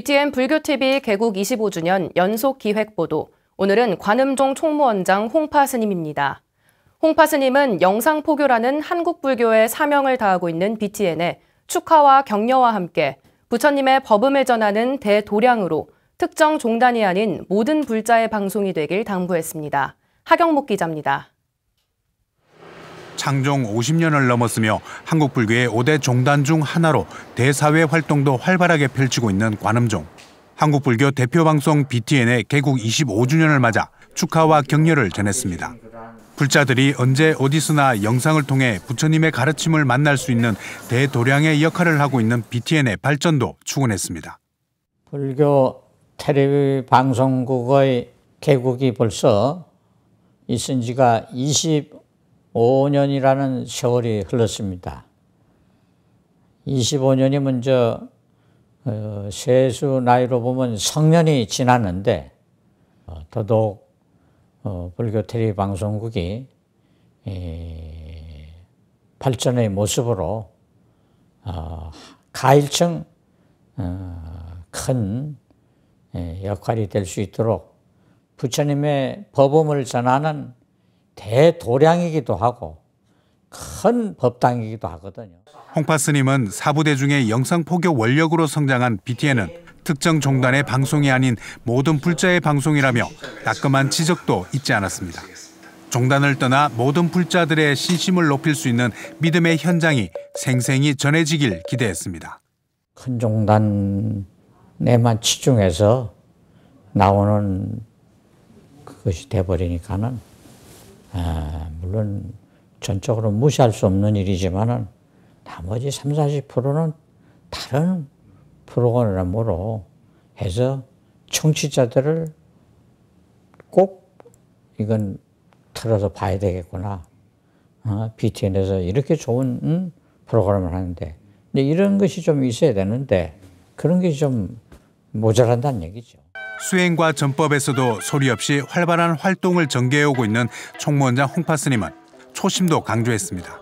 BTN 불교TV 개국 25주년 연속 기획보도, 오늘은 관음종 총무원장 홍파 스님입니다. 홍파 스님은 영상포교라는 한국 불교의 사명을 다하고 있는 BTN에 축하와 격려와 함께 부처님의 법음을 전하는 대도량으로 특정 종단이 아닌 모든 불자의 방송이 되길 당부했습니다. 하경목 기자입니다. 창종 50년을 넘었으며 한국 불교의 5대 종단 중 하나로 대사회 활동도 활발하게 펼치고 있는 관음종. 한국 불교 대표 방송 BTN의 개국 25주년을 맞아 축하와 격려를 전했습니다. 불자들이 언제 어디서나 영상을 통해 부처님의 가르침을 만날 수 있는 대도량의 역할을 하고 있는 BTN의 발전도 추원했습니다. 불교 텔레비 방송국의 개국이 벌써 있은 지가 25년이라는 세월이 흘렀습니다. 25년이 먼저 세수 나이로 보면 성년이 지났는데 더더욱 불교 텔레비 방송국이 발전의 모습으로 가일층 큰 역할이 될 수 있도록 부처님의 법음을 전하는 대도량이기도 하고 큰 법당이기도 하거든요. 홍파 스님은 사부대중의 영상포교 원력으로 성장한 BTN은 특정 종단의 방송이 아닌 모든 불자의 방송이라며 따끔한 지적도 잊지 않았습니다. 종단을 떠나 모든 불자들의 신심을 높일 수 있는 믿음의 현장이 생생히 전해지길 기대했습니다. 큰 종단에만 치중해서 나오는 그것이 돼버리니까는 물론 전적으로 무시할 수 없는 일이지만은 나머지 30~40%는 다른 프로그램으로 해서 청취자들을 꼭 이건 틀어서 봐야 되겠구나. BTN에서 이렇게 좋은 프로그램을 하는데, 근데 이런 것이 좀 있어야 되는데 그런 게 좀 모자란다는 얘기죠. 수행과 전법에서도 소리 없이 활발한 활동을 전개해오고 있는 총무원장 홍파 스님은 초심도 강조했습니다.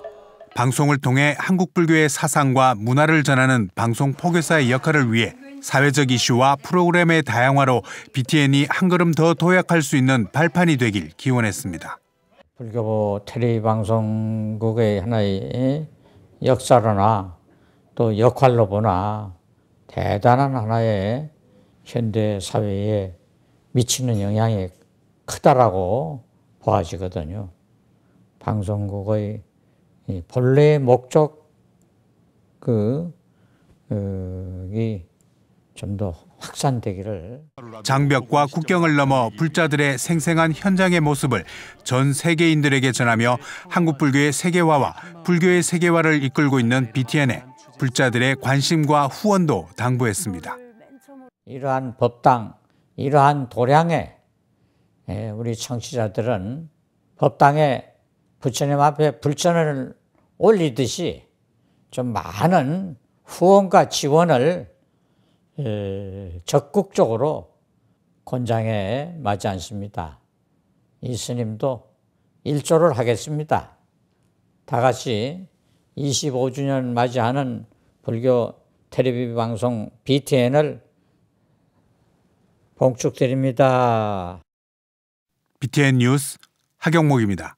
방송을 통해 한국 불교의 사상과 문화를 전하는 방송 포교사의 역할을 위해 사회적 이슈와 프로그램의 다양화로 BTN이 한 걸음 더 도약할 수 있는 발판이 되길 기원했습니다. 불교 텔레비 방송국의 하나의 역사로나 또 역할로 보나 대단한 하나의 현대 사회에 미치는 영향이 크다라고 보아지거든요. 방송국의 본래의 목적 그이 좀 더 확산되기를. 장벽과 국경을 넘어 불자들의 생생한 현장의 모습을 전 세계인들에게 전하며 한국 불교의 세계화와 불교의 세계화를 이끌고 있는 BTN에 불자들의 관심과 후원도 당부했습니다. 이러한 법당, 이러한 도량에 우리 청취자들은 법당에 부처님 앞에 불전을 올리듯이 좀 많은 후원과 지원을 적극적으로 권장해 마지 않습니다. 이 스님도 일조를 하겠습니다. 다 같이 25주년 맞이하는 불교 텔레비 방송 BTN을 봉축드립니다. BTN 뉴스 하경목입니다.